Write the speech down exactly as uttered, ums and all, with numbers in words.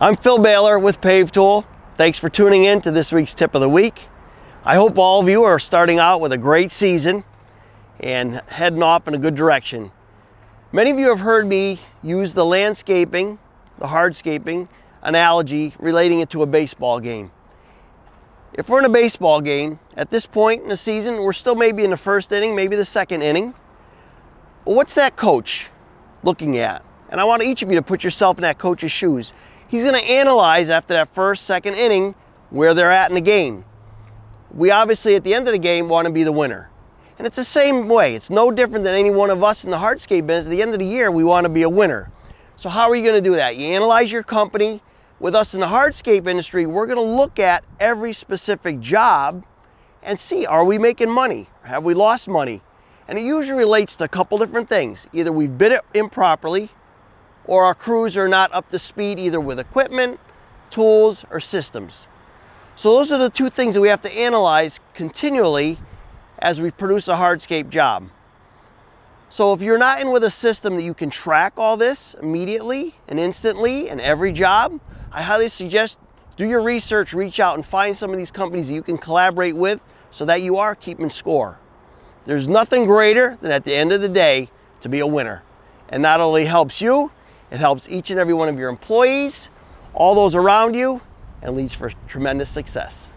I'm Phil Bahler with Pave Tool. Thanks for tuning in to this week's tip of the week. I hope all of you are starting out with a great season and heading off in a good direction. Many of you have heard me use the landscaping, the hardscaping analogy, relating it to a baseball game. If we're in a baseball game, at this point in the season, we're still maybe in the first inning, maybe the second inning. Well, what's that coach looking at? And I want each of you to put yourself in that coach's shoes. He's going to analyze after that first, second inning where they're at in the game. We obviously, at the end of the game, want to be the winner. And it's the same way. It's no different than any one of us in the hardscape business. At the end of the year, we want to be a winner. So how are you going to do that? You analyze your company. With us in the hardscape industry, we're going to look at every specific job and see, are we making money? Have we lost money? And it usually relates to a couple different things. Either we bid it improperly, or our crews are not up to speed either with equipment, tools, or systems. So those are the two things that we have to analyze continually as we produce a hardscape job. So if you're not in with a system that you can track all this immediately and instantly in every job, I highly suggest do your research, reach out and find some of these companies that you can collaborate with so that you are keeping score. There's nothing greater than at the end of the day to be a winner. And not only helps you, it helps each and every one of your employees, all those around you, and leads for tremendous success.